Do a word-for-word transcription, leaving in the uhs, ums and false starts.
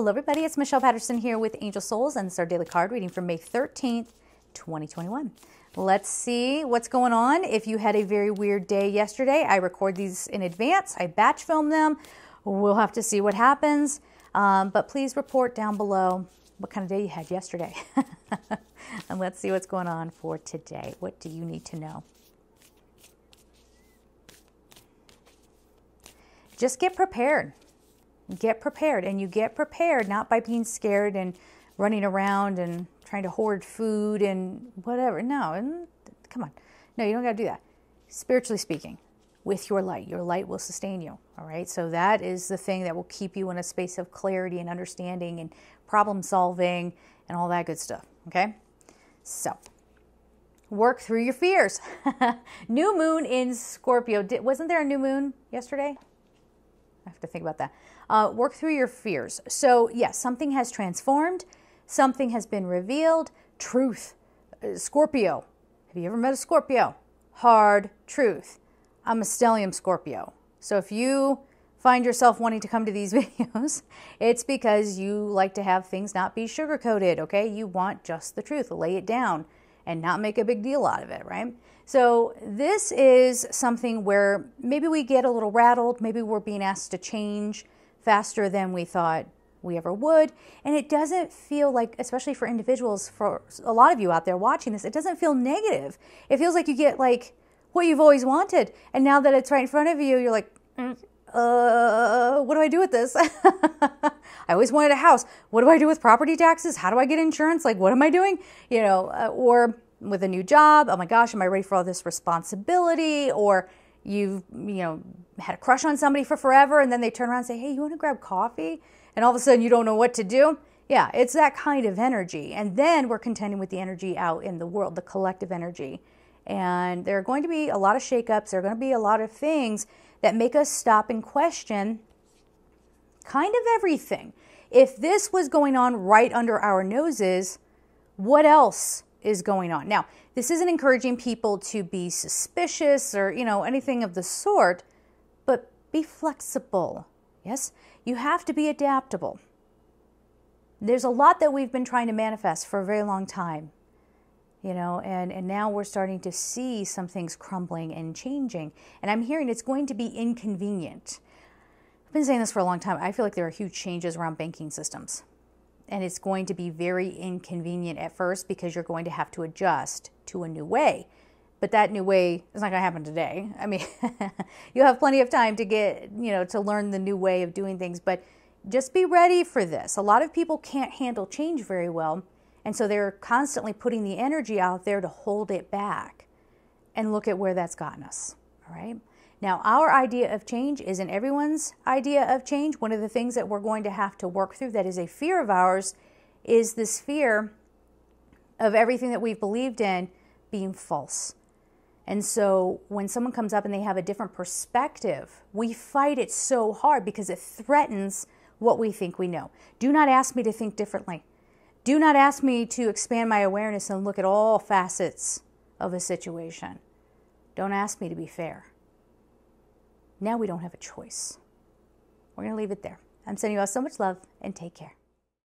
Hello everybody, it's Michelle Patterson here with Angel Souls, and this is our daily card reading for May thirteenth, twenty twenty-one. Let's see what's going on. If you had a very weird day yesterday, I record these in advance. I batch film them. We'll have to see what happens. Um, but please report down below what kind of day you had yesterday. And let's see what's going on for today. What do you need to know? Just get prepared. Get prepared, and you get prepared not by being scared and running around and trying to hoard food and whatever. No, and come on. No, you don't got to do that. Spiritually speaking, with your light, your light will sustain you, all right? So that is the thing that will keep you in a space of clarity and understanding and problem solving and all that good stuff, okay? So work through your fears. New moon in Scorpio. Did, wasn't there a new moon yesterday? I have to think about that. Uh, work through your fears. So yes, yeah, something has transformed. Something has been revealed. Truth. Uh, Scorpio. Have you ever met a Scorpio? Hard truth. I'm a stellium Scorpio. So if you find yourself wanting to come to these videos, it's because you like to have things not be sugar-coated, okay? You want just the truth. Lay it down and not make a big deal out of it, right? So this is something where maybe we get a little rattled, maybe we're being asked to change faster than we thought we ever would, and it doesn't feel like, especially for individuals, for a lot of you out there watching this, it doesn't feel negative. It feels like you get like what you've always wanted, and now that it's right in front of you, you're like, mm, uh, what do I do with this? I always wanted a house. What do I do with property taxes? How do I get insurance? Like, what am I doing? You know, uh, or with a new job, oh my gosh, am I ready for all this responsibility? Or you've, you know, had a crush on somebody for forever, and then they turn around and say, hey, you want to grab coffee? And all of a sudden you don't know what to do. Yeah, it's that kind of energy. And then we're contending with the energy out in the world, the collective energy. And there are going to be a lot of shakeups. There are going to be a lot of things that make us stop and question kind of everything. If this was going on right under our noses, what else is going on? Now, this isn't encouraging people to be suspicious or, you know, anything of the sort, but be flexible. Yes, you have to be adaptable. There's a lot that we've been trying to manifest for a very long time, you know, and, and now we're starting to see some things crumbling and changing. And I'm hearing it's going to be inconvenient. I've been saying this for a long time. I feel like there are huge changes around banking systems, and it's going to be very inconvenient at first because you're going to have to adjust to a new way. But that new way is not going to happen today. I mean, you have plenty of time to get, you know, to learn the new way of doing things, but just be ready for this. A lot of people can't handle change very well, and so they're constantly putting the energy out there to hold it back. And look at where that's gotten us, all right? Now, our idea of change isn't everyone's idea of change. One of the things that we're going to have to work through that is a fear of ours is this fear of everything that we've believed in being false. And so when someone comes up and they have a different perspective, we fight it so hard because it threatens what we think we know. Do not ask me to think differently. Do not ask me to expand my awareness and look at all facets of a situation. Don't ask me to be fair. Now we don't have a choice. We're going to leave it there. I'm sending you all so much love, and take care.